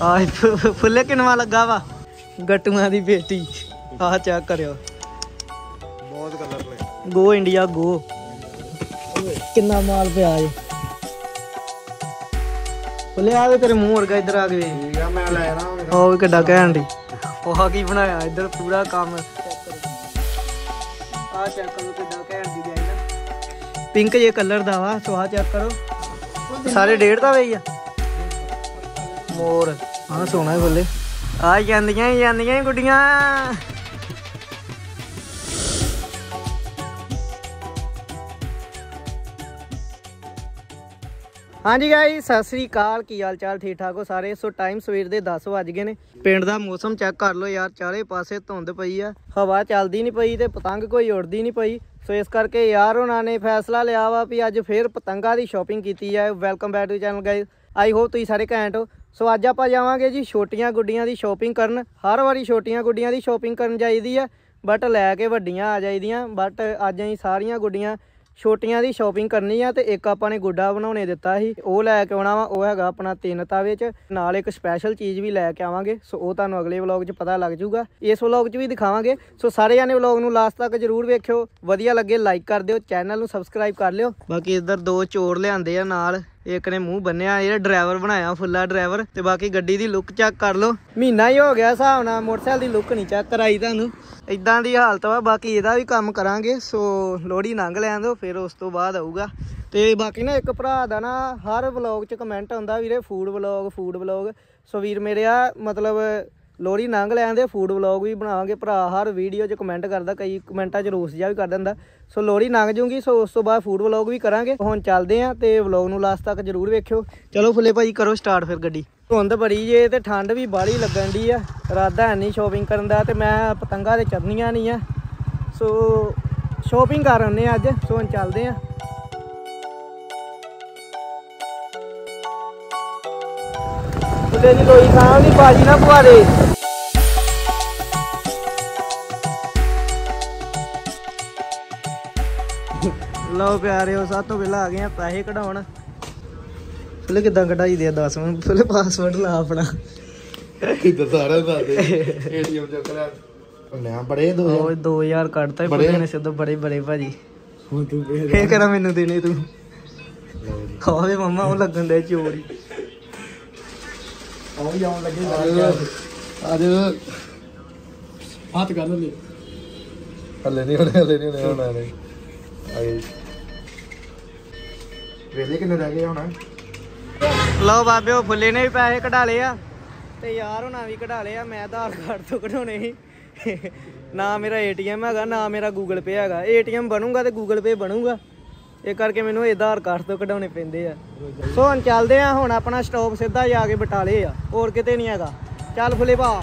फुले किनवा लगा वा गट्टुआ दी बेटी आ चेक करियो बहुत कलर गो इंडिया गो कितना माल पे आए फुले आवे तेरे मुंह और इधर आ गए मैं ले रहा हूं ओ किड्डा कहंडी ओहा की बनाया इधर पूरा काम आ चेक करो किड्डा कहंडी जाइना पिंक ये कलर दा वा सो आ चेक करो सारे डेढ़ दा वे मोर हां सोना है फुले आ जांदियां ही गुड्डियां हाँ जी गाइस सत श्री अकाल की हाल चाल ठीक ठाक हो सारे। सो टाइम सवेर के 10 बज गए ने। पिंड का मौसम चेक कर लो यार, चारे पासे धुंध पई आ, हवा चलती नहीं पई तो पतंग कोई उड़ती नहीं पई। सो इस करके यार उन्हों ने फैसला लिया वा भी अज फिर पतंगा की शॉपिंग की जाए। Welcome back to channel guys, I hope तुसीं सारे घैंट हो। सो अज आप जावांगे जी छोटियां गुड्डियां की शॉपिंग करन। हर वारी छोटियां गुड्डियां की शॉपिंग करन जाईदी आ बट लैके वड्डियां आ जाईदियां, बट अज असीं सारियां गुड्डियां छोटियां की शॉपिंग करनी है। तो एक आपने गुड्डा बनाने दिता ही वो लैके आना वा, वो है अपना 3 तावे नाल एक स्पैशल चीज़ भी लैके आवांगे। सो वो तुहानूं अगले व्लॉग पता लग जूगा, इस व्लॉग भी दिखावांगे। सो सारे जाने व्लॉग नूं लास्ट तक जरूर वेखियो, वधिया लगे लाइक कर दिओ, चैनल नूं सबसक्राइब कर लिओ। बाकी इधर 2 चोर लिआंदे आ नाल, एक ने मूँह बन्निया ये ड्राइवर बनाया फुला ड्राइवर। तो बाकी गड्डी दी लुक चेक कर लो, महीना ही हो गया हिसाब नाल मोटरसाइकिल दी लुक नहीं चेक कराई तुहानूं, इदां दी हालत वा। बाकी इहदा भी काम करांगे। सो लोहड़ी लंघ लैण दो फिर उस तो बाद आऊगा। तो बाकी ना एक भरा दा ना हर व्लॉग च कमेंट आउंदा वीरे फूड व्लॉग। सो वीर मेरे आ मतलब लोहड़ी लंघ लैण दे फूड व्लॉग भी बनावांगे। भरा हर वीडियो च कमेंट करदा, कई कमेंटा च रोस जा भी कर दिंदा। सो लोहड़ी लंघ जूगी सो उस तो बाद फूड व्लॉग भी करांगे। हुण चलदे आ ते व्लॉग नूं लास्ट तक जरूर वेखियो। चलो फुले भाई करो स्टार्ट फिर गड्डी। धुंध बड़ी जे ते ठंड भी बाहली लगन दी आ, इरादा है नहीं शॉपिंग करन दा ते मैं पतंगा ते चढ़नियां नहीं आ। सो शॉपिंग कर आने अज। सो हुण चलदे आ। फुले दी लोई थां दी बाजी ना पुआरे लो प्यारे हो। सातों पहला आ गए हैं पैसे कढ़ाउण। फुले किदां कढ़ाई दे 10 मिनट फुले पासवर्ड ला अपना इधर सारा दादे एटीएम चेक करा नया बड़े 2000 कढ़ता फुले ने सिद्ध बड़े बड़े भाजी हुण तू के करा मेनू देने तू खावे मम्मा ओ लगन दे चोरी आओ जाऊं लगे आज हाथ कर ले हल्ले नहीं होना नहीं ਵੇਲੇ ਕਿੰਨੇ ਰਹਿ ਗਏ ਹੁਣ। ਲਓ ਬਾਬੇ ਉਹ ਫੁੱਲੇ ਨੇ ਵੀ ਪੈਸੇ ਕਢਾ ਲਏ ਆ ਤੇ ਯਾਰ ਹੁਣਾਂ ਵੀ ਕਢਾ ਲਏ ਆ। ਮੈਂ ਆਧਾਰ ਕਾਰਡ ਤੋਂ ਕਢਾਉਣੇ ਸੀ, ਨਾ ਮੇਰਾ ATM ਹੈਗਾ ਨਾ ਮੇਰਾ ਗੂਗਲ ਪੇ ਹੈਗਾ। ATM ਬਣੂਗਾ ਤੇ ਗੂਗਲ ਪੇ ਬਣੂਗਾ, ਇਹ ਕਰਕੇ ਮੈਨੂੰ ਆਧਾਰ ਕਾਰਡ ਤੋਂ ਕਢਾਉਣੇ ਪੈਂਦੇ ਆ। ਸੋ ਹੁਣ ਚੱਲਦੇ ਆ, ਹੁਣ ਆਪਣਾ ਸਟਾਪ ਸਿੱਧਾ ਜਾ ਕੇ ਬਟਾਲੇ ਆ, ਹੋਰ ਕਿਤੇ ਨਹੀਂ ਹੈਗਾ। ਚੱਲ ਫੁੱਲੇ ਭਾ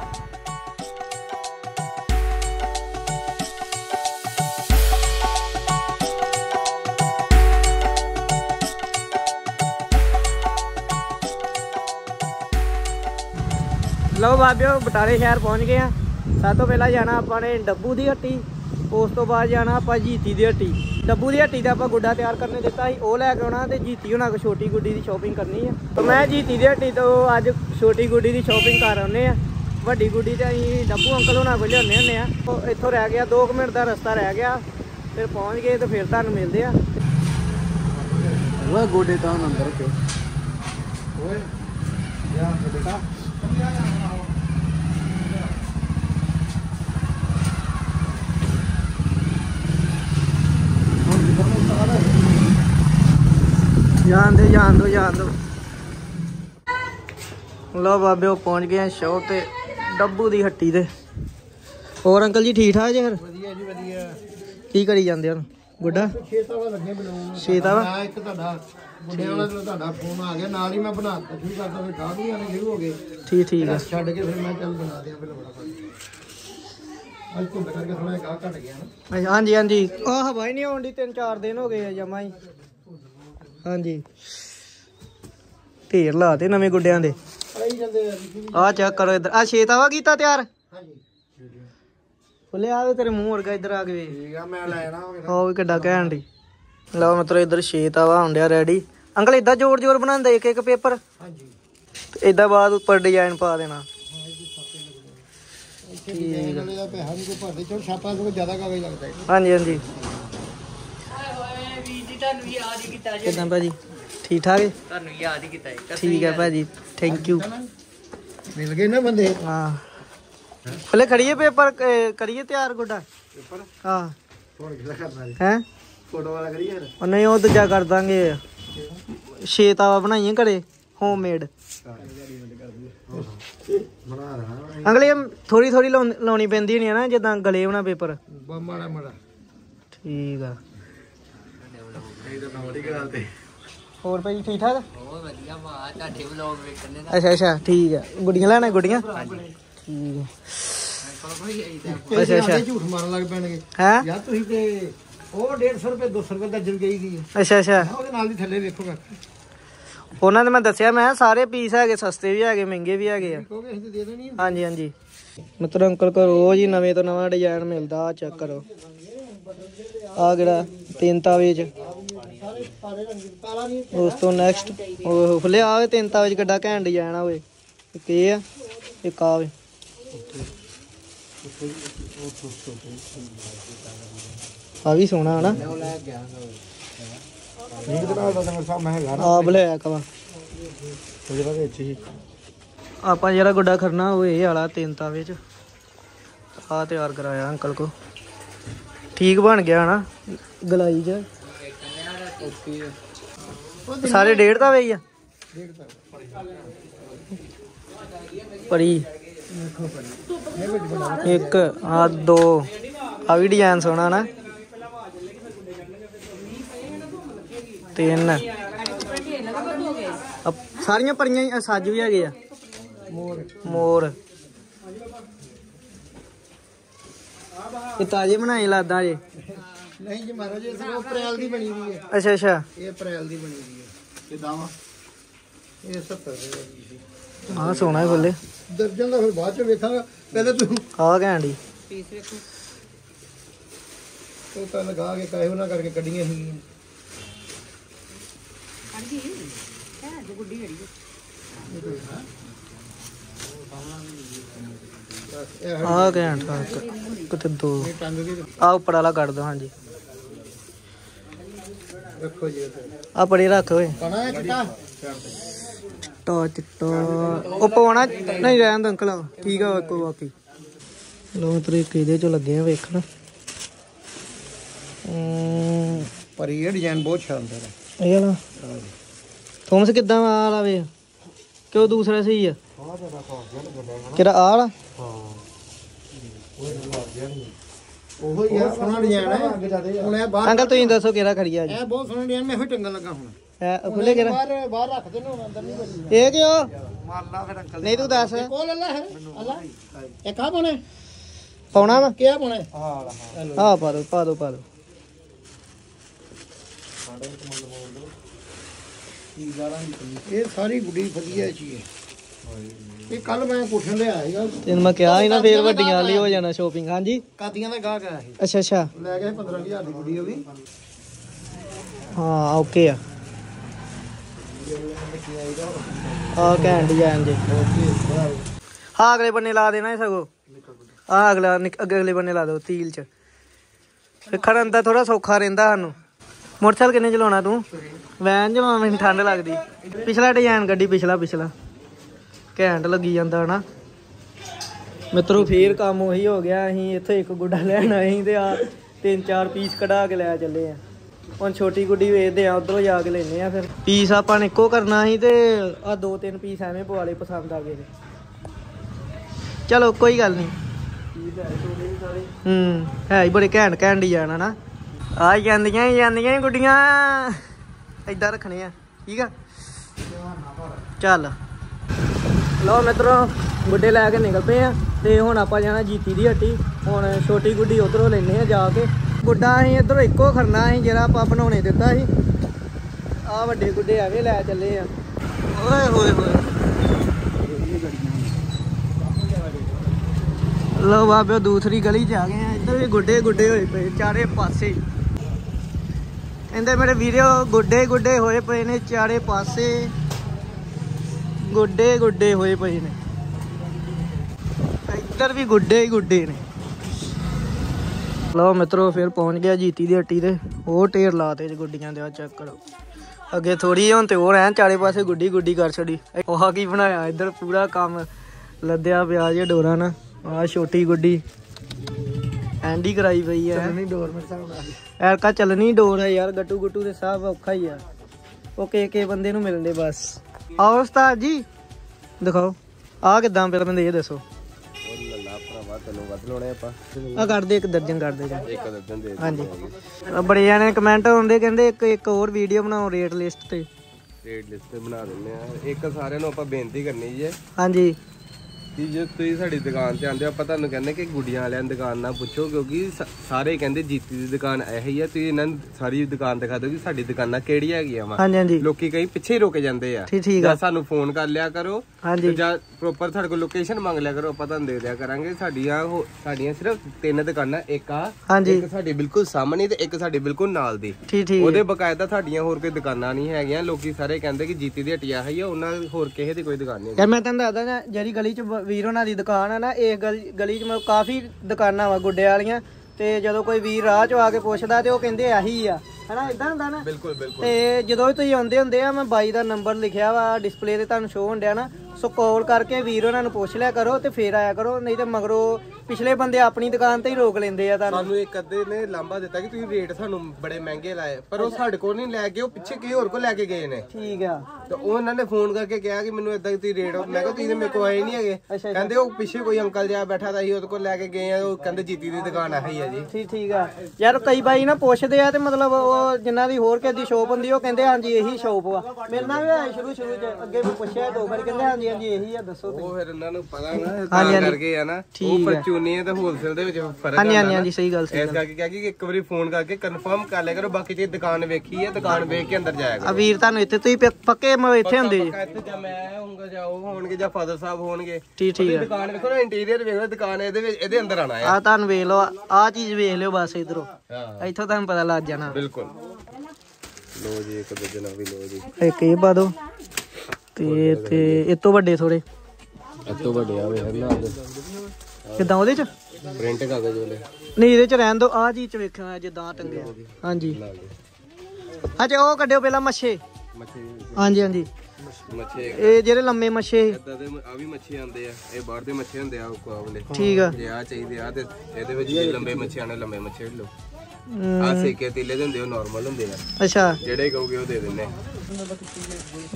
लो बाबियो बटाले शहर पहुँच गए हैं। सब तो पहला जाना अपने डब्बू की हट्टी, उस तो बाद जाना आप जीती की हट्टी। डब्बू की हट्टी का आप गुड्डा तैयार करने दिता ही वो लैके आना, तो जीती होना छोटी गुड्डी की शॉपिंग करनी है। तो मैं जीती की हट्टी तो अज छोटी गुड्डी की शॉपिंग कर आने, वड्डी गुड्डी तो अं डब्बू अंकल होना को लिया होने। तो इतों रह गया 2 मिनट का रस्ता रह गया, फिर पहुँच गए तो फिर तुहानूं मिलदे आ। गोडे तो अंदर बेटा जान दो। लो बाबे वो पहुंच गए हैं शॉप ते डब्बू दी हट्टी ते। और अंकल जी ठीक ठाक जी? फिर वधिया जी वधिया। की करी जांदे हो गुड्डा? छे तावा एक ਤੁਹਾਡਾ ਮੁੰਡੇ ਵਾਲਾ ਤੁਹਾਡਾ ਫੋਨ ਆ ਗਿਆ ਨਾਲ ਹੀ ਮੈਂ ਬਣਾ ਤਾ ਸ਼ੁਰੂ ਕਰਤਾ ਫਿਰ ਠਾਕ ਵੀ ਆਣੇ ਸ਼ੁਰੂ ਹੋ ਗਏ। ਠੀਕ ਆ ਛੱਡ ਕੇ ਫਿਰ ਮੈਂ ਚੱਲ ਬਣਾ ਦਿਆਂ ਫਿਰ ਬੜਾ ਅੱਜ ਤੋਂ ਕਰਕੇ ਥੋੜਾ ਗਾਹ ਘਟ ਗਿਆ ਨਾ। ਹਾਂਜੀ ਆ ਹਵਾ ਹੀ ਨਹੀਂ ਆਉਂਦੀ, 3-4 दिन ਹੋ ਗਏ ਜਮਾ ਹੀ। हाँ जी ढेर लाते नवे गुड्डिया दे। आ चेक करो इधर आ छे तावा कीता तैयार। फुले आ तेरे मुंह वर्गा इधर आ गए किड्डा घैंट। लो मतलब इधर 6 तावा आउंडिया रेडी। अंकल इदा जोर बनांदे एक पेपर। इधर बाद ऊपर डिजाइन पा देना। हाँ जी, हाँ जी, कितना भाजी ठीक ठाक है? ठीक है भाजी, थैंक यू। मिल गए ना बंदे। हाँ पहले खड़िए पेपर करिए तैयार गोडा। हाँ हैं फोटो वाला करिए। और नहीं वो दूजा कर देंगे, छे तावा बनाइए घरे होममेड। अगले थोड़ी थोड़ी लानी पैंदी होनी है ना, जिदा गले होना पेपर माड़ा माड़ा। ठीक है और भाई ठीक ठाक। अच्छा अच्छा ठीक है। गुड़ियां लैना गुड़ियां? अच्छा अच्छा। झूठ मारन लग पैणगे यार तुसीं ते ਉਹ 150 ਰੁਪਏ 200 ਰੁਪਏ ਦਾ ਜਲ ਗਈ ਦੀ। ਅੱਛਾ ਅੱਛਾ। ਉਹਦੇ ਨਾਲ ਦੀ ਥੱਲੇ ਵੇਖੋਗਾ ਉਹਨਾਂ ਨੇ ਮੈਂ ਦੱਸਿਆ ਮੈਂ ਸਾਰੇ ਪੀਸ ਹੈਗੇ, ਸਸਤੇ ਵੀ ਹੈਗੇ ਮਹਿੰਗੇ ਵੀ ਹੈਗੇ ਆ। ਕੋਈ ਅਸੀਂ ਦੇ ਦੇਣੀ। ਹਾਂਜੀ ਹਾਂਜੀ ਮਿੱਤਰ ਅੰਕਲ ਕੋ ਰੋਜ਼ ਹੀ ਨਵੇਂ ਤੋਂ ਨਵਾਂ ਡਿਜ਼ਾਈਨ ਮਿਲਦਾ। ਆ ਚੈੱਕ ਕਰੋ ਆ ਕਿਹੜਾ ਤਿੰਨ ਤਾਵੇ ਚ ਉਸ ਤੋਂ ਨੈਕਸਟ ਉਹ ਖੁੱਲੇ ਆਵੇ ਤਿੰਨ ਤਾਵੇ ਚ ਕਿੱਡਾ ਘੈਂਟ ਡਿਜ਼ਾਈਨ ਆ। ਓਏ ਇੱਕ ਇਹ ਆ ਇੱਕ ਆਵੇ। आ भी सोना है ना। आ ब्लैक वा आप जरा गुड्डा करना वो ये वाला तीन तावे च आ तैयार कराया अंकल को। ठीक बन गया ना गलाई च सारे 1.5 तावे ही पड़ी। एक आ दो आ भी डिजाइन सोना ना। तीन सारिया परियां सज भी है। मोर ताजे बनाए लादा जे? नहीं जी महाराज अप्रैल दी बनी हुई है। अच्छा अच्छा। अप्रैल दी बनी हुई है। ये दामा ये 70। हां सोना है बोले दर्जन दा फिर बाद में देखांगा। पहले तू आ गयांडी पीस देखो तो ता लगा के काहे ना करके कड़ियां ही नहीं रहन अंकल। ठीक है बाकी लोग तरीके चो लगे वेखन। पर ये डिजाइन बहुत शानदार है। थोमस किदा वाला वे क्यों दूसरा सही है कि आला। हां ओहो यार सोना डिजाइन है। हुन ए बाहर अंकल तुम दसो केड़ा खड़ी है? ए बहुत सोना डिजाइन मैं फिर टंगन लगा हुन। ए खुले केड़ा बाहर बाहर रख दे नो अंदर नहीं बची। ए क्यों मारला फिर अंकल नहीं तू दस को ले ले अल्लाह। ए का पाने पाना ना क्या पाने? हां वाला हां पा दो साडे तो मतलब बोल दो। ਇਹ ਸਾਰੀ ਗੁੱਡੀ ਵਧੀਆ ਚੀਜ਼ ਹੈ। ਇਹ ਕੱਲ ਮੈਂ ਕੋਠੇ ਲੈ ਆਇਆ ਤੈਨੂੰ ਮੈਂ ਕਿਹਾ ਸੀ ਨਾ ਫੇਰ ਵੱਡੀਆਂ ਲਈ ਹੋ ਜਾਣਾ ਸ਼ਾਪਿੰਗ। ਹਾਂਜੀ ਕਾਦੀਆਂ ਦਾ ਗਾਹਕ ਆਇਆ ਸੀ। ਅੱਛਾ ਅੱਛਾ ਲੈ ਗਿਆ 15000 ਦੀ ਗੁੱਡੀ ਉਹ ਵੀ। ਹਾਂ ਓਕੇ ਆ ਆ ਘੈਂਟ ਜਾਨ ਜੀ। ਹਾਂ ਅਗਲੇ ਬੰਨੇ ਲਾ ਦੇਣਾ ਸਗੋ। ਆ ਅਗਲਾ ਅਗਲੇ ਬੰਨੇ ਲਾ ਦੋ ਤੀਲ ਚ ਫੇਰ ਖੜਨ ਦਾ ਥੋੜਾ ਸੌਖਾ ਰਹਿੰਦਾ ਸਾਨੂੰ। मोटरसाइकिल किन्ने चलाना तू? वैन जमा मैं ठंड लगती। पिछला डिजाइन गड्डी पिछला घैंट लगी जाता है ना मित्रों। फिर काम उही हो गया। अं इतों एक गुड्डा लैन आए आ 3-4 पीस कढ़ा के लै चले हैं। हम छोटी गुड्डी वेचते हैं उधरों जाके लेने। फिर पीस अपन एको करना ही तो आ 2-3 पीस एवें पवा ले पसंद आ गए। चलो कोई गल नहीं है बड़े घैंट डिजाइन है ना। आ जांदियां गुड्डियां इदा रखने ठीक है। चल लो मित्रों गुड्डे लैके निकल पे हैं तो हूँ आप जाना जीती दी हट्टी। हूँ छोटी गुड्डी उधरों लेने जाके गुड्डा अं इधरों एको खरना अं जो आप बनाने दिता ही। आ वे गुड्डे एवें लै चले हैं। ओए होए होए लो बाबे दूसरी गली च आ गए हैं। इधर भी गुड्डे होए पे चारे पासे। इंदे मेरे वीडियो गुड्डे होए पे ने चारे पासे। गुड्डे गुड्डे होए पे ने, इधर भी गुड्डे ही गुड्डे ने। लो मित्रों फिर पहुंच गया जीती दी हट्टी ते, होर ढेर लाते गुड्डियां दे, चेक करो अगे थोड़ी हूं तो होर ऐ चारे पासे गुड्डी गुड्डी कर छड़ी। ओह की बनाया इधर पूरा काम लद्या पिया जे डोरा ना, आ छोटी गुड्डी एंडी कराई पई है, चलनी डोर मेरे साहब नाल ऐरका चलनी डोर है यार। गट्टू गुट्टू दे साहब औखा ही है, वो के बंदे नूं मिलने बस। आओ उस्ताद जी दिखाओ आ किदां, पहले बंदे ये दसो ਗੁੱਡੀਆਂ ਵਾਲਿਆਂ ਦੁਕਾਨ ਨਾ ਪੁੱਛੋ ਕਿਉਂਕਿ ਸਾਰੇ ਕਹਿੰਦੇ ਜੀਤੀ ਦੀ ਦੁਕਾਨ ਇਹੀ ਆ, ਤੁਸੀਂ ਇਹਨਾਂ ਨੂੰ ਸਾਰੀ ਦੁਕਾਨ ਦਿਖਾ ਦਿਓ ਕਿ ਸਾਡੀ ਦੁਕਾਨਾਂ ਕਿਹੜੀਆਂ ਹੈਗੀਆਂ ਵਾ। ਲੋਕੀ ਕਈ ਪਿੱਛੇ ਰੁਕ ਜਾਂਦੇ ਆ, ਜਾਂ ਸਾਨੂੰ ਫੋਨ ਕਰ ਲਿਆ ਕਰੋ ਜਾਂ ਪ੍ਰੋਪਰ ਸਾਡੇ ਕੋਲ ਲੋਕੇਸ਼ਨ ਮੰਗ ਲਿਆ ਕਰੋ, ਆਪਾਂ ਤੁਹਾਨੂੰ ਦੇ ਦਿਆ ਕਰਾਂਗੇ। ਸਾਡੀਆਂ ਸਿਰਫ ਤਿੰਨ ਦੁਕਾਨਾਂ, ਇੱਕ ਆ ਇੱਕ ਸਾਡੀ ਬਿਲਕੁਲ ਸਾਹਮਣੇ ਤੇ ਇੱਕ ਸਾਡੀ ਬਿਲਕੁਲ ਨਾਲ ਦੀ, ਉਹਦੇ ਬਕਾਇਦਾ ਸਾਡੀਆਂ ਹੋਰ ਕੋਈ ਦੁਕਾਨਾਂ ਨਹੀਂ ਹੈਗੀਆਂ। ਲੋਕੀ ਸਾਰੇ ਕਹਿੰਦੇ ਕਿ ਜੀਤੀ ਦੀ ਹਟਿਆ ਹੈ, ਉਹਨਾਂ ਹੋਰ ਕਿਸੇ ਦੀ ਕੋਈ ਦੁਕਾਨ ਨਹੀਂ। ਮੈਂ ਤੁਹਾਨੂੰ ਦੱਸਦਾ ਜਿਹੜੀ ਗਲੀ ਚ ਵੀਰ ਉਹਨਾਂ ਦੀ ਦੁਕਾਨ ਹੈ ਨਾ, ਇਹ ਗਲੀ ਚ ਕਾਫੀ ਦੁਕਾਨਾਂ ਵਾ ਗੁੱਡੇ ਵਾਲੀਆਂ, ਤੇ ਜਦੋਂ ਕੋਈ ਵੀਰ ਰਾਹ ਚੋਂ ਆ ਕੇ ਪੁੱਛਦਾ ਤੇ ਉਹ ਕਹਿੰਦੇ ਇਹੀ ਆ, ਹੈਨਾ ਇਦਾਂ ਹੁੰਦਾ ਨਾ। ਬਿਲਕੁਲ ਬਿਲਕੁਲ। ਤੇ ਜਦੋਂ ਵੀ ਤੁਸੀਂ ਆਉਂਦੇ ਹੁੰਦੇ ਆ, ਮੈਂ ਬਾਈ ਦਾ ਨੰਬਰ ਲਿਖਿਆ ਵਾ ਡਿਸਪਲੇ ਤੇ ਤੁਹਾਨੂੰ ਸ਼ੋ ਹੁੰਦਿਆ ਨਾ, ਸੋ ਕਾਲ ਕਰਕੇ ਵੀਰ ਉਹਨਾਂ ਨੂੰ ਪੁੱਛ ਲਿਆ ਕਰੋ ਤੇ ਫੇਰ ਆਇਆ ਕਰੋ, ਨਹੀਂ ਤੇ ਮਗਰੋਂ ਪਿਛਲੇ ਬੰਦੇ ਆਪਣੀ ਦੁਕਾਨ ਤੇ ਹੀ ਰੋਕ ਲੈਂਦੇ ਆ। ਤੁਹਾਨੂੰ ਇੱਕ ਅੱਧੇ ਨੇ ਲਾਂਭਾ ਦਿੱਤਾ ਕਿ ਤੁਸੀਂ ਰੇਟ ਸਾਨੂੰ ਬੜੇ ਮਹਿੰਗੇ ਲਾਏ, ਪਰ ਉਹ ਸਾਡੇ ਕੋਲ ਨਹੀਂ ਲੈ ਕੇ, ਉਹ ਪਿੱਛੇ ਕਿਸੇ ਹੋਰ ਕੋਲ ਲੈ ਕੇ ਗਏ ਨੇ। ਠੀਕ ਆ। ਤੇ ਉਹਨਾਂ ਨੇ ਫੋਨ ਕਰਕੇ ਕਿਹਾ ਕਿ ਮੈਨੂੰ ਇਦਾਂ ਤੁਸੀਂ ਰੇਟ, ਮੈਂ ਕਿਹਾ ਤੁਸੀਂ ਮੇਰੇ ਕੋਲ ਆਏ ਨਹੀਂ ਹੈਗੇ, ਕਹਿੰਦੇ ਉਹ ਪਿੱਛੇ ਕੋਈ ਅੰਕਲ ਜਿਹਾ ਬੈਠਾ ਤਾਂ ਸੀ ਉਹਦੇ ਕੋਲ ਲੈ ਕੇ ਗਏ ਆ, ਉਹ ਕਹਿੰਦੇ ਜੀਤੀ ਦੀ ਦੁਕਾਨ ਆਹੀ ਆ ਜੀ। ਠੀਕ ਆ ਯਾਰ, ਕਈ ਬਾਈ ਨਾ ਪੁੱਛਦੇ ਆ ਤੇ ਮਤਲਬ ਉਹ ਜਿਨ੍ਹਾਂ ਦੀ ਹੋਰ ਕਿਸੇ ਦੀ ਸ਼ੋਪ ਹੁੰਦੀ ਉਹ ਕਹਿੰਦੇ ਹਾਂਜੀ ਇਹੀ ਸ਼ੋਪ ਆ। ਮੇਰੇ ਨਾਲ ਵੀ ਆਏ ਸ਼ੁਰੂ ਚ, ਅੱਗੇ ਵੀ ਪੁੱਛਿਆ ਦੋ ਵਾਰ, ਕਹਿੰਦੇ ਹਾਂਜੀ ਹਾਂਜੀ ਇਹੀ ਆ ਦੱਸੋ। ਉਹ ਫਿਰ ਉਹਨਾਂ ਨੂੰ ਪਤਾ ਨਾ ਕਰਕੇ ਆ ਨਾ, ਉਹ ਪਰਚੂਨੀ ਤੇ ਹੋਲਸੇਲ ਦੇ ਵਿੱਚ ਫਰਕ ਆ। ਹਾਂਜੀ ਹਾਂਜੀ ਸਹੀ ਗੱਲ ਸਹੀ। ਇਸ ਕਰਕੇ ਕਿਹਾ ਕਿ ਇੱਕ ਵਾਰੀ ਫੋਨ ਕਰਕੇ ਕਨਫਰਮ ਕਰ ਲਿਆ ਕਰੋ, ਬਾਕੀ ਜੇ ਦੁਕਾਨ ਵੇਖੀ ਹੈ ਦੁਕਾਨ ਵੇਖ ਕੇ ਅੰਦਰ ਜਾਇਆ ਕਰੋ। ਆ ਵੀਰ ਤੁਹਾਨੂੰ ਇੱਥੇ ਤੁਸੀਂ ਪੱਕੇ ਇੱਥੇ ਹੁੰਦੇ ਜੀ, ਇੱਥੇ ਜਾਂ ਮੈਂ ਹੋਊਂਗਾ ਜਾਂ ਉਹ ਹੋਣਗੇ ਜਾਂ ਫਾਦਰ ਸਾਹਿਬ ਹੋਣਗੇ। ਠੀਕ ਠੀਕ। ਦੁਕਾਨ ਵੇਖੋ ਨਾ, ਇੰਟੀਰੀਅਰ ਵੇਖੋ, ਦੁਕਾਨ ਇਹਦੇ ਵਿੱਚ ਇਹਦੇ ਅੰਦਰ ਆਣਾ ਹੈ। ਆ ਤੁਹਾਨੂੰ ਵੇਖ ਲਓ, ਆ ਚੀਜ਼ ਵੇਖ ਲਿਓ ਬਸ, ਇਧਰੋਂ ਇੱਥੋਂ ਤੁਹਾਨੂੰ ਪਤਾ ਲੱਗ ਜਾਣਾ। ਬਿਲਕੁਲ। ਲੋ ਜੀ ਇੱਕ ਦੂਜੇ ਨਾਲ ਵੀ, ਲੋ ਜੀ ਇੱਕ ਇਹ ਪਾ ਦੋ ਤੇ ਇਹ ਤੋਂ ਵੱਡੇ ਥੋੜੇ ਤੋਂ ਵੱਡੇ ਆ ਵੇਖ ਨਾ ਕਿਦਾਂ ਉਹਦੇ ਚ ਪ੍ਰਿੰਟ ਕਾਗਜ਼ ਵਾਲੇ ਨਹੀਂ, ਇਹਦੇ ਚ ਰਹਿਣ ਦੋ। ਆ ਚੀਜ਼ ਚ ਵੇਖਣਾ ਜਿੱਦਾਂ ਟੰਗਿਆ। ਹਾਂਜੀ ਹਾਂਜੀ ਉਹ ਕੱਢਿਓ ਪਹਿਲਾਂ ਮੱਛੇ। ਹਾਂਜੀ ਹਾਂਜੀ ਮੱਛੇ, ਇਹ ਜਿਹੜੇ ਲੰਮੇ ਮੱਛੇ ਇਦਾਂ ਦੇ ਆ ਵੀ ਮੱਛੇ ਆਉਂਦੇ ਆ, ਇਹ ਬਾਹਰ ਦੇ ਮੱਛੇ ਹੁੰਦੇ ਆ ਕੋਵਲੇ। ਠੀਕ ਆ। ਜੇ ਆ ਚਾਹੀਦੇ ਆ ਤੇ ਇਹਦੇ ਵਿੱਚ ਲੰਬੇ ਮੱਛੇ ਆਣੇ, ਲੰਬੇ ਮੱਛੇ ਲਓ। ਆ ਸੇਕੇ ਤੀਲੇ ਦੇ ਹੁੰਦੇ ਉਹ ਨਾਰਮਲ ਹੁੰਦੇ ਆ। ਅੱਛਾ, ਜਿਹੜੇ ਕਹੋਗੇ ਉਹ ਦੇ ਦਿੰਨੇ।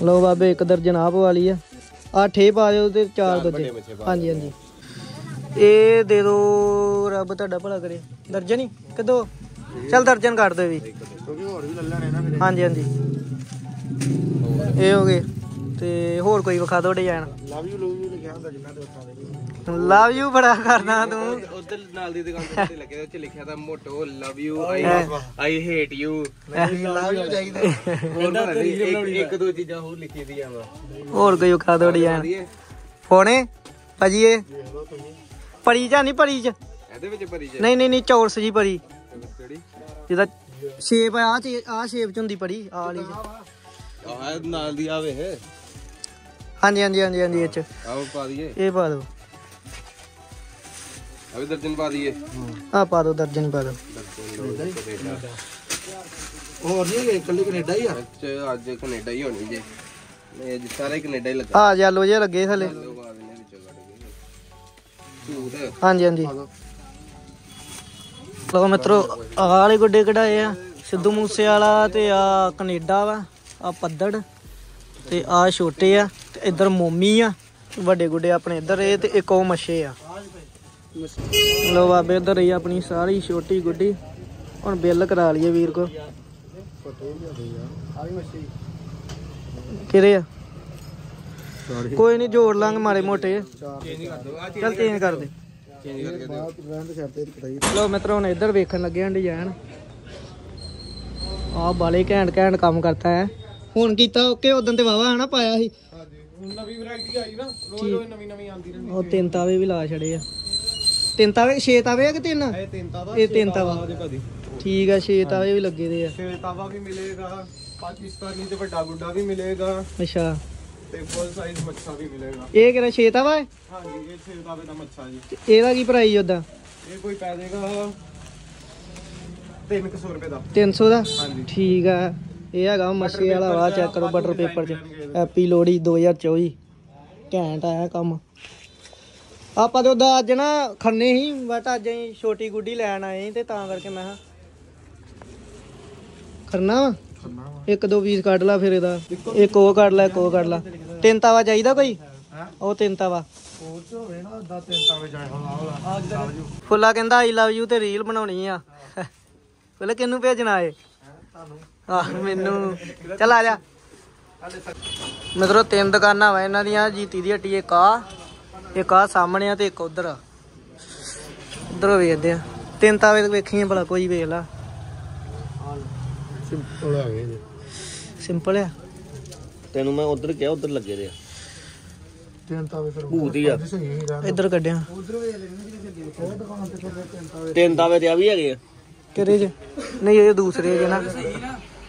ਲਓ ਬਾਬੇ ਇੱਕ ਦਰਜਨ ਆਪ ਵਾਲੀ ਆ, ਆ ਠੇ ਪਾ ਦਿਓ ਤੇ ਚਾਰ ਦੂਜੇ। ਹਾਂਜੀ ਹਾਂਜੀ ਇਹ ਦੇ ਦਿਓ, ਰੱਬ ਤੁਹਾਡਾ ਭਲਾ ਕਰੇ। ਦਰਜਨ ਹੀ ਕਿਦੋ? ਚੱਲ ਦਰਜਨ ਕੱਢ ਦੇ ਵੀ, ਕਿਉਂਕਿ ਹੋਰ ਵੀ ਲੱਲਾ ਨੇ ਨਾ ਫਿਰ। ਹਾਂਜੀ ਹਾਂਜੀ ਇਹ ਹੋ ਗਏ ਤੇ ਹੋਰ ਕੋਈ ਵਿਖਾ ਦੋ ਡਿਜ਼ਾਈਨ। ਲਵ ਯੂ ਲਿਖਿਆ ਹੁੰਦਾ ਜਿੰਨਾ ਦੇ ਉੱਤਾਂ ਦੇ। ਲਵ ਯੂ ਬੜਾ ਕਰਨਾ ਤੂੰ। ਉਧਰ ਨਾਲ ਦੀ ਦੁਕਾਨ ਤੇ ਲੱਗੇ ਉੱਤੇ ਲਿਖਿਆ ਤਾਂ motto love you I hate you. Love you ਚਾਹੀਦਾ ਹੋਰ ਇੱਕ ਦੋ ਚੀਜ਼ਾਂ ਹੋਰ ਲਿਖੀ ਦੀਆਂ ਵਾ। ਹੋਰ ਕੋਈ ਵਿਖਾ ਦੋ ਡਿਜ਼ਾਈਨ। ਫੋਨੇ ਭਾਜੀ ਇਹ ਪਰੀ ਜਾਂ ਨਹੀਂ? ਪਰੀ ਚ ਇਹਦੇ ਵਿੱਚ ਪਰੀ ਚ ਨਹੀਂ ਨਹੀਂ ਚੌਰਸ ਜੀ ਪਰੀ ਜਿਹਦਾ ਸ਼ੇਪ ਆ, ਆ ਸ਼ੇਪ ਚ ਹੁੰਦੀ ਪਰੀ ਆ ਵਾਲੀ। ਨਾਲ ਦੀ ਆਵੇ ਹੈ। ਹਾਂਜੀ ਹਾਂਜੀ ਹਾਂਜੀ ਹਾਂਜੀ ਇਹ ਚ ਆਓ ਪਾ ਦਈਏ, ਇਹ ਪਾ ਦੋ। ਅਭੀ ਦਰਜਨ ਪਾ ਦਈਏ। ਆ ਪਾ ਦੋ ਦਰਜਨ ਪਾ ਦੋ। ਹੋਰ ਨਹੀਂ ਇਹ ਕੱਲੀ ਕੈਨੇਡਾ ਹੀ ਆ ਅੱਜ, ਕੈਨੇਡਾ ਹੀ ਹੋਣੀ ਜੇ, ਇਹ ਸਾਰੇ ਕੈਨੇਡਾ ਹੀ ਲੱਗਾ। ਆ ਯੈਲੋ ਜੇ ਲੱਗੇ ਥੱਲੇ। ਹਾਂਜੀ ਹਾਂਜੀ ਲੋ ਮਿੱਤਰੋ ਆਹ ਵਾਲੇ ਗੁੱਡੇ ਕਢਾਏ ਆ, ਸਿੱਧੂ ਮੂਸੇ ਵਾਲਾ ਤੇ ਆ ਕੈਨੇਡਾ ਵਾ, ਆ ਪੱਦੜ ਤੇ ਆ ਛੋਟੇ ਆ, ਤੇ ਇੱਧਰ ਮੋਮੀ ਆ ਵੱਡੇ ਗੁੱਡੇ ਆਪਣੇ ਇੱਧਰ, ਇਹ ਤੇ ਇੱਕ ਉਹ ਮੱਛੇ ਆ। ਲੋ ਬਾਬੇ ਇੱਧਰ ਹੀ ਆਪਣੀ ਸਾਰੀ ਛੋਟੀ ਗੁੱਡੀ। ਹੁਣ ਬਿੱਲ ਕਰਾ ਲਈਏ ਵੀਰ ਕੋ। ਕਿਹੜੇ ਆ? ਕੋਈ ਨਹੀਂ ਜੋੜ ਲਾਂਗੇ ਮਾੜੇ ਮੋਟੇ, ਚੱਲ ਚੇਂਜ ਕਰ ਦੇ। ਲੋ ਮਿੱਤਰੋ ਹੁਣ ਇੱਧਰ ਵੇਖਣ ਲੱਗੇ ਡਿਜ਼ਾਈਨ। ਆ ਬਾਲੇ ਘੈਂਟ ਘੈਂਟ ਕੰਮ ਕਰਤਾ ਹੈ। ਹੁਣ ਕੀਤਾ ਓਕੇ, ਉਦੋਂ ਤੇ ਵਾਵਾ ਹੈ ਨਾ ਪਾਇਆ ਸੀ। ਹੁਣ ਨਵੀਂ ਵੈਰਾਈਟੀ ਆਈ ਨਾ, ਰੋਜ਼ ਰੋਜ਼ ਨਵੀਂ ਨਵੀਂ ਆਉਂਦੀ ਰਹਿੰਦੀ। ਉਹ ਤਿੰਨ ਤਾਵੇ ਵੀ ਲਾ ਛੜੇ ਆ। ਤਿੰਨ ਤਾਵੇ 6 ਤਾਵੇ ਆ ਕਿ ਤਿੰਨ? ਇਹ ਤਿੰਨ ਤਾਵਾ। ਇਹ ਤਿੰਨ ਤਾਵਾ ਠੀਕ ਆ। 6 ਤਾਵੇ ਵੀ ਲੱਗੇ ਦੇ ਆ। 6 ਤਾਵਾ ਵੀ ਮਿਲੇਗਾ, ਪਾਕਿਸਤਾਨੀ ਤੇ ਵੱਡਾ ਗੁੱਡਾ ਵੀ ਮਿਲੇਗਾ। ਅੱਛਾ फुल साइज मच्छा भी मिलेगा। ये कितना 6 दा वा? हां जी ये 6 दा वे दा मच्छा जी। एदा की प्राइस ओदा? ये कोई पै देगा 300 रुपए दा। 300 दा? हां जी ठीक है। ये हैगा मच्छी वाला वा चेक करो बटर पेपर च हैप्पी लोहड़ी 2024 घैंट आया काम। आप तो उदा अज ना खन्ने ही बट अज ही छोटी गुड्डी लैन आए ते तां करके मैं खन्ना एक दो पीस कट ला फिर एक वो कट ला एक वो कट ला। तीन तावा चाहिए कोई ओ तीन तावा फुला कहंदा आई लव यू ते रील बनानी आ फुला किन्नू भेजना है मेनू चल आ जा मित्रों। तीन दुकाना वा इन्हां दीयां जीती दी हट्टी एक आ सामने आ ते एक उधर उधर वेचदे आ। तीन तावे वेखिए भला कोई वेख ला सिंपल है तेन मैं उधर क्या उधर लगे दे इधर कड्डिया तीन तावे ते भी है केरे जे नहीं ये दूसरे जे ना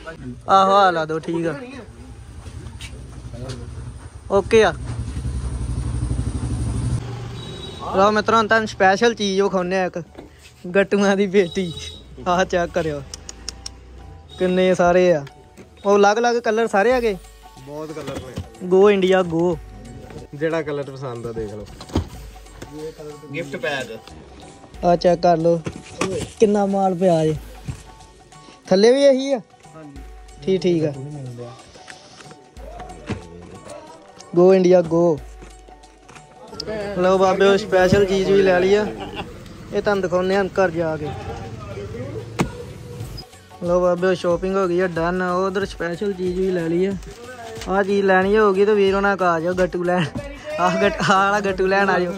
आहो आ ला दो ठीक है ओके यार। लो मित्रों तुहानू स्पेशल चीज विखाउने एक गट्टुआं दी बेटी आ चेक करियो किन्ने सारे आ अलग अलग कलर सारे आ गए बहुत कलर ने गो इंडिया गो जेड़ा कलर पसंद आ देख लो गिफ्ट पैक आ चेक कर लो कितना माल पे आ जे थल्ले भी यही है हां जी ठीक है गो इंडिया गो। लो बाबे स्पेशल चीज भी ले लिया ये तुम दिखाने घर जाके। लो बाबे शॉपिंग हो गई है डन। उधर स्पेशल चीज भी ले ली है आ चीज लैनी होगी तो वीर होना का आ जाओ गट्टू लैन आला गट्टू लैन आ जाओ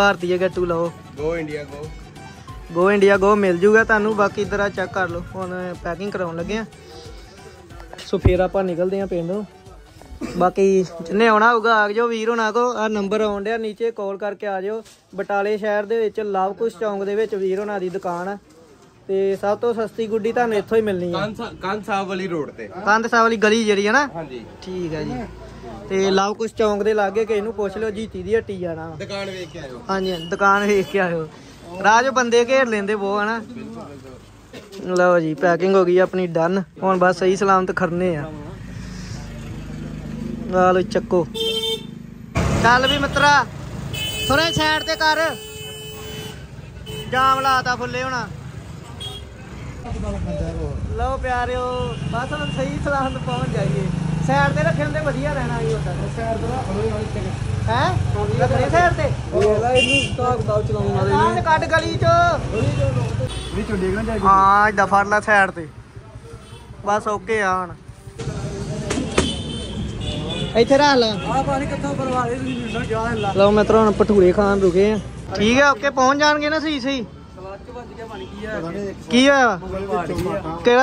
भारतीय गट्टू लो गो इंडिया गो मिल जूगा थानू। बाकी इधर चेक कर लो हम पैकिंग कराउन लगे हैं सो फिर आप निकलते हैं पिंडों। बाकी जिन्हें आना होगा आ जाओ वीर होना को आ नंबर आउन दिया नीचे कॉल करके आ जाओ। बटाले शहर के लव कुश चौंक के वीर होना की दुकान है ਤੇ ਸਭ ਤੋਂ ਸਸਤੀ ਗੁੱਡੀ ਤੁਹਾਨੂੰ ਇੱਥੋਂ ਹੀ ਮਿਲਣੀ ਹੈ ਕੰਧ ਸਾਹਿਬ ਵਾਲੀ ਰੋਡ ਤੇ ਕੰਧ ਸਾਹਿਬ ਵਾਲੀ ਗਲੀ ਜਿਹੜੀ ਹੈ ਨਾ ਹਾਂਜੀ ਠੀਕ ਹੈ ਜੀ। ਤੇ ਲਵ ਕੁਸ਼ ਚੌਂਕ ਦੇ ਲਾਗੇ ਕਿਸੇ ਨੂੰ ਪੁੱਛ ਲਿਓ ਜੀਤੀ ਦੀ ਹੱਟੀ ਜਾਣਾ ਦੁਕਾਨ ਵੇਖ ਕੇ ਆਇਓ ਹਾਂਜੀ ਦੁਕਾਨ ਵੇਖ ਕੇ ਆਇਓ ਰਾਜ ਬੰਦੇ ਘੇਰ ਲੈਂਦੇ ਬਹੁਤ ਹਨਾ। ਲਓ ਜੀ ਪੈਕਿੰਗ ਹੋ ਗਈ ਆਪਣੀ ਡਨ ਹੁਣ ਬਸ ਸਹੀ ਸਲਾਮਤ ਖੜਨੇ ਆ ਨਾਲ ਚੱਕੋ ਚੱਲ ਵੀ ਮਿੱਤਰਾ ਥੋੜੇ ਸਾਈਡ ਤੇ ਕਰ ਜਾਮ ਲਾਤਾ ਫੁੱਲੇ ਹੋਣਾ। लो प्यारे बस हम सही सलाहत पहुंच जाइए सैर से रखे होंगे वधिया रहना ही होता है रखने सैर से कट गली चो हाँ एडा फड़ ला सैर से बस ओके आन इतने रख ला। लो मित्रों हम भटूरे खान रुके हैं ठीक है ओके पहुंच जाएंगे ना सही सही बाबे छोले आ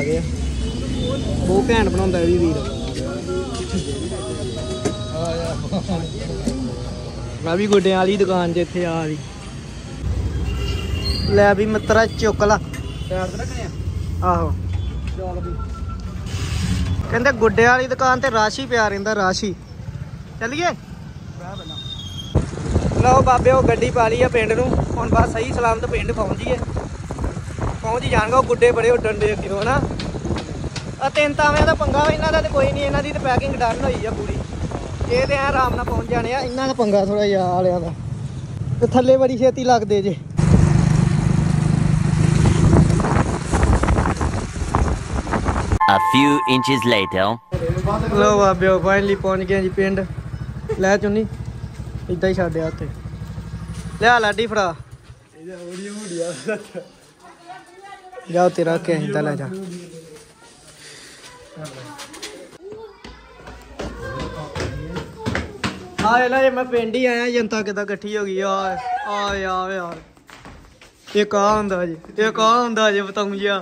गए बहुत घैंट बनांदा है वीर मैं भी गुड्डियां वाली दुकान च इत्थे आ रही लै भी मित्रा चुक ला आहो कहते गुड्डे वाली दुकान ते रश ही पिया रहिंदा रश ही चलिए। लो बाबे वो गड्डी पा ली है पिंड नूं हुण बस सही सलामत पिंड पहुंच ही जाणगे। गुड्डे बड़े उड्डण दे अग्गों ना आ तीन तावें दा पंगा इन्हां दा ते कोई नहीं इन्हां दी ते पैकिंग डन होई आ पूरी ये ते आराम नाल पहुंच जाणे आ इन्हां दा पंगा थोड़ा जिहा वालियां दा ते थल्ले बड़ी छेती लगदे जे। A few inches later लो बाबे फाइनली पहुंच गए जी पिंड लै चुनी इदा ही छड्डिया उत्ते लिया लाडी फड़ा जाओ तेरा के इंदा लै जा। हां ये लै मैं पिंड ही आया जनता किदा इकट्ठी हो गई यार आ यार यार एक आ हुंदा जी एक आ हुंदा जी बताऊं जी।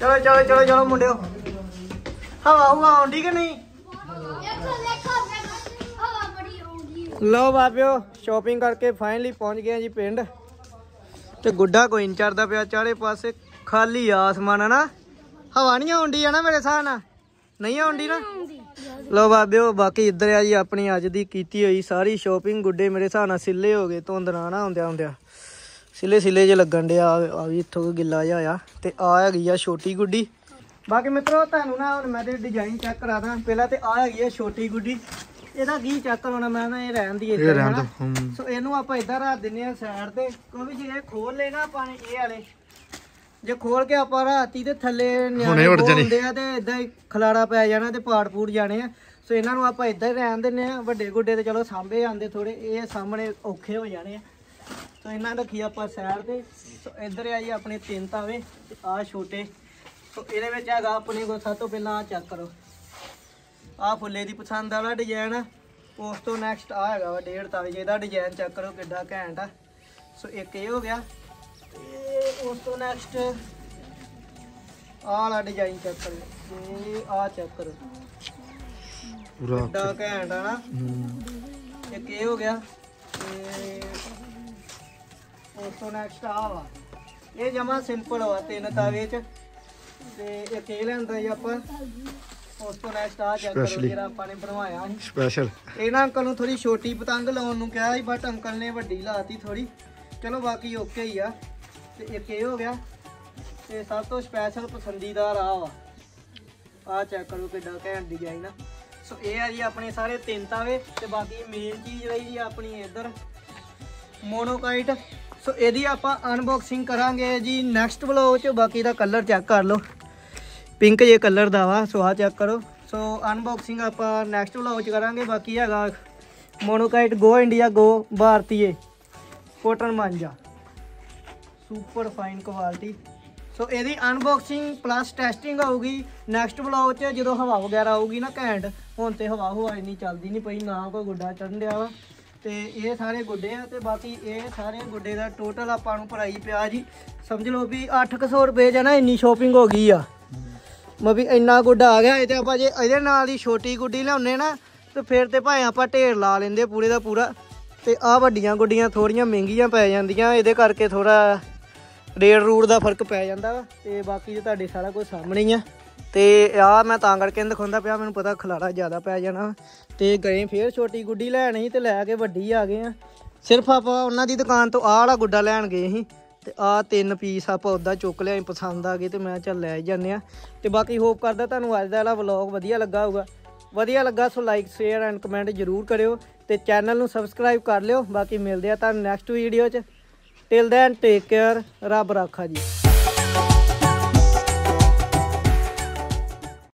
चलो चलो चलो चलो मुंडियो हवा हुआ आँदी के नहीं लो बापियो शॉपिंग करके फाइनली पहुंच गए जी पिंड ते गुड्डा कोई नहीं चढ़ता पाया चारे पासे खाली आसमान है ना हवा नहीं आउंदी है ना मेरे साथ ना नहीं आउंदी ना। लो बाबियो बाकी इधर आ जी अपनी अज दी कीती हुई सारी शॉपिंग गुड्डे मेरे साथ ना सिले हो गए धुंद ना ना आउंदे आउंदे सिले सिले जे लगन डे आ भी इत्थों गिला जा आया ते आ हैगी आ छोटी गुड्डी। बाकी मित्रों तुहानू ना हुण मैं डिजाइन चेक करा दा पहला ते आ हैगी आ छोटी गुड्डी ਇਹਦਾ ਕੀ ਚੱਕ ਹੋਣਾ ਮੈਂ ਨਾ ਇਹ ਰਹਿਣ ਦੀ ਇੱਥੇ ਰਹਿਣਾ ਸੋ ਇਹਨੂੰ ਆਪਾਂ ਇਧਰ ਰੱਖ ਦਿੰਨੇ ਆ ਸਾਈਡ ਤੇ ਕਿਉਂਕਿ ਜੇ ਇਹ ਖੋਲ ਲੈਣਾ ਆਪਾਂ ਇਹ ਵਾਲੇ ਜੇ ਖੋਲ ਕੇ ਆਪਾਂ ਰਾਤੀ ਤੇ ਥੱਲੇ ਨਿਆਣੇ ਹੁੰਦੇ ਆ ਤੇ ਇਦਾਂ ਹੀ ਖਲਾੜਾ ਪੈ ਜਾਣਾ ਤੇ ਪਾੜ-ਪੂੜ ਜਾਣੇ ਆ ਸੋ ਇਹਨਾਂ ਨੂੰ ਆਪਾਂ ਇਦਾਂ ਹੀ ਰਹਿਣ ਦਿੰਨੇ ਆ ਵੱਡੇ ਗੁੱਡੇ ਤੇ ਚਲੋ ਸਾਹਮਣੇ ਆਂਦੇ ਥੋੜੇ ਇਹ ਸਾਹਮਣੇ ਔਖੇ ਹੋ ਜਾਣੇ ਆ ਸੋ ਇਹਨਾਂ ਰੱਖੀ ਆਪਾਂ ਸਾਈਡ ਤੇ ਸੋ ਇਧਰ ਆਈ ਆਪਣੇ ਤਿੰਨ ਤਾਵੇ ਤੇ ਆ ਛੋਟੇ ਸੋ ਇਹਦੇ ਵਿੱਚ ਹੈਗਾ ਆਪਣੇ ਕੋਲ ਸਭ ਤੋਂ ਪਹਿਲਾਂ ਆ ਚੈੱਕ ਕਰੋ आ फुले की पसंद वाला डिजाइन है उस तो नैक्सट आ है 1.5 तावे जो डिजाइन चेक करो कि घैंट आ सो एक ये हो गया उस तो नैक्सट आला डिजाइन चेक करो आ चेक करो पूरा घैंट है ना एक ये हो गया उस तो नैक्सट आवा ये जमा सिंपल वा 3 तावे च एक ये लैंदा जी आप थोड़ी छोटी पतंग लाने कहा बट अंकल ने वड्डी लाती थोड़ी चलो बाकी ओके ही आ एक ये हो गया सब तो स्पैशल पसंदीदा राह आ चेक करो कि घैंट डिजाइन आ सो यह है जी अपने सारे 3 तावे तो बाकी मेन चीज़ रही जी अपनी इधर मोनोकाइट सो यदि आप अनबॉक्सिंग करांगे जी नैक्सट व्लॉग बाकी का कलर चेक कर लो पिंक जे कलर दा वा सो आ चेक करो सो अनबॉक्सिंग आप नैक्सट व्लॉग करांगे बाकी हैगा मोनोकाइट गो इंडिया गो भारतीय कॉटन मांझा सुपर फाइन क्वालिटी सो यदि अनबॉक्सिंग प्लस टेस्टिंग होगी नैक्सट व्लॉग जो हवा वगैरह आऊगी ना घैंट हुण ते हवा हवा इन्नी चलदी नहीं पई ना कोई गुड्डा चढ़न दिया वा ते ये सारे गुड्डे हैं तो बाकी ये सारे गुड्डे का टोटल आपां प्राइस पिया जी समझ लो भी 800 रुपये है ना इन्नी शॉपिंग हो गई आ मबी इन्ना गुड्डा आ गया तो आप जो ये नाल ही छोटी गुड्डी लियाने ना तो फिर तो भाएं आप ढेर ला लेंगे पूरे का पूरा तो आ वड्डियां गुड्डियां थोड़ियां महंगियां पै जांदियां इहदे करके थोड़ा रेट रूट का फर्क पै जांदा ते बाकी जो तुहाडे सारा कुछ सामने ही है तो आ मैं तां करके दिखाउंदा पिया मैनूं पता खलारा ज़्यादा पै जाना तो गए फिर छोटी गुड्डी लैनी तो लैके वड्डी आ गए हैं सिर्फ आप उन्हां दी दुकान तो आह वाला गुड्डा लैन गए ही तो आ 3 पीस आप उदा चुक लिया पसंद आ गए तो मैं चल लै जाने तो बाकी होप करता तुहानू अज दा व्लॉग वधिया लगा होगा वधिया लगा so like share and comment जरूर करियो तो चैनल नू सबसक्राइब कर लियो बाकी मिलते हैं तुहानू नैक्सट वीडियो च टिल दैन टेक केयर रब राखा जी।